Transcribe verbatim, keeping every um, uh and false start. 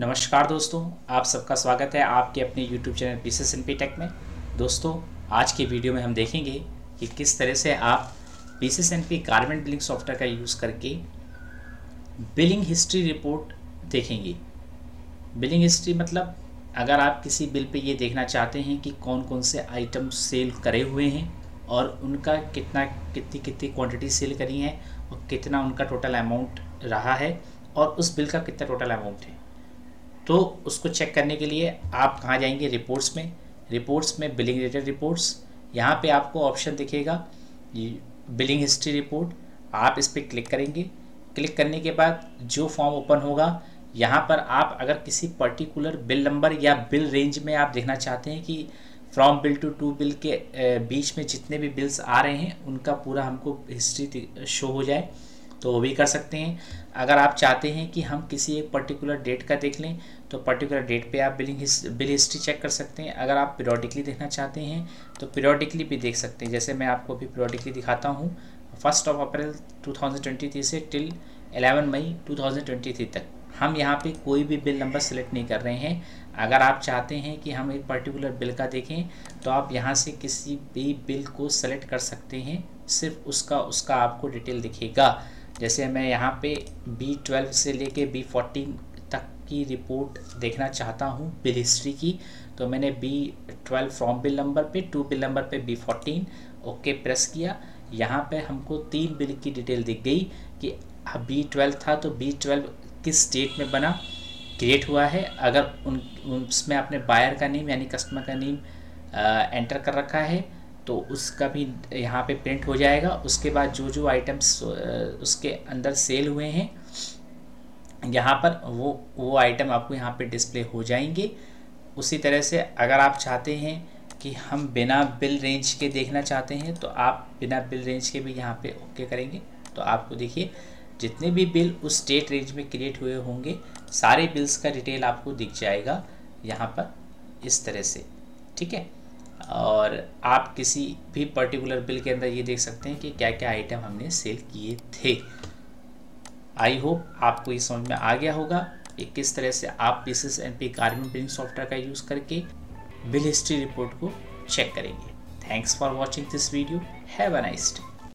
नमस्कार दोस्तों, आप सबका स्वागत है आपके अपने YouTube चैनल पीसीएसएनपी टेक में। दोस्तों, आज की वीडियो में हम देखेंगे कि किस तरह से आप पीसीएसएनपी गारमेंट बिलिंग सॉफ्टवेयर का यूज़ करके बिलिंग हिस्ट्री रिपोर्ट देखेंगे। बिलिंग हिस्ट्री मतलब अगर आप किसी बिल पे ये देखना चाहते हैं कि कौन कौन से आइटम सेल करे हुए हैं और उनका कितना कितनी कितनी क्वान्टिटी सेल करी है और कितना उनका टोटल अमाउंट रहा है और उस बिल का कितना टोटल अमाउंट है, तो उसको चेक करने के लिए आप कहाँ जाएंगे, रिपोर्ट्स में। रिपोर्ट्स में बिलिंग रिलेटेड रिपोर्ट्स, यहाँ पे आपको ऑप्शन दिखेगा बिलिंग हिस्ट्री रिपोर्ट। आप इस पर क्लिक करेंगे। क्लिक करने के बाद जो फॉर्म ओपन होगा, यहाँ पर आप अगर किसी पर्टिकुलर बिल नंबर या बिल रेंज में आप देखना चाहते हैं कि from bill to to bill के बीच में जितने भी बिल्स आ रहे हैं उनका पूरा हमको हिस्ट्री शो हो जाए, तो वो भी कर सकते हैं। अगर आप चाहते हैं कि हम किसी एक पर्टिकुलर डेट का देख लें, तो पर्टिकुलर डेट पे आप billing hist, bill history check कर सकते हैं। अगर आप पीरियडिकली देखना चाहते हैं तो पीरियडिकली भी देख सकते हैं। जैसे मैं आपको भी पीरियडिकली दिखाता हूँ, फर्स्ट ऑफ अप्रैल दो हज़ार तेईस से टिल ग्यारह मई दो हज़ार तेईस तक। हम यहाँ पे कोई भी बिल नंबर सेलेक्ट नहीं कर रहे हैं। अगर आप चाहते हैं कि हम एक पर्टिकुलर बिल का देखें, तो आप यहाँ से किसी भी बिल को सेलेक्ट कर सकते हैं, सिर्फ उसका उसका आपको डिटेल दिखेगा। जैसे मैं यहाँ पे बी ट्वेल्व से लेके बी फोर्टीन तक की रिपोर्ट देखना चाहता हूँ बिल हिस्ट्री की, तो मैंने B twelve from bill number पे टू बिल नंबर पे बी फोर्टीन ओके प्रेस किया। यहाँ पे हमको तीन बिल की डिटेल दिख गई कि बी ट्वेल्व था तो बी ट्वेल्व किस डेट में बना, क्रिएट हुआ है। अगर उन उसमें आपने बायर का नेम यानी कस्टमर का नेम एंटर कर रखा है तो उसका भी यहाँ पे प्रिंट हो जाएगा। उसके बाद जो जो आइटम्स उसके अंदर सेल हुए हैं यहाँ पर वो वो आइटम आपको यहाँ पे डिस्प्ले हो जाएंगे। उसी तरह से अगर आप चाहते हैं कि हम बिना बिल रेंज के देखना चाहते हैं, तो आप बिना बिल रेंज के भी यहाँ पे ओके करेंगे, तो आपको देखिए जितने भी बिल उस डेट रेंज में क्रिएट हुए होंगे सारे बिल्स का डिटेल आपको दिख जाएगा यहाँ पर, इस तरह से। ठीक है, और आप किसी भी पर्टिकुलर बिल के अंदर ये देख सकते हैं कि क्या क्या आइटम हमने सेल किए थे। आई होप आपको ये समझ में आ गया होगा कि किस तरह से आप पीसीएसएनपी गारमेंट बिलिंग सॉफ्टवेयर का यूज़ करके बिल हिस्ट्री रिपोर्ट को चेक करेंगे। Thanks for watching this video. Have a nice day.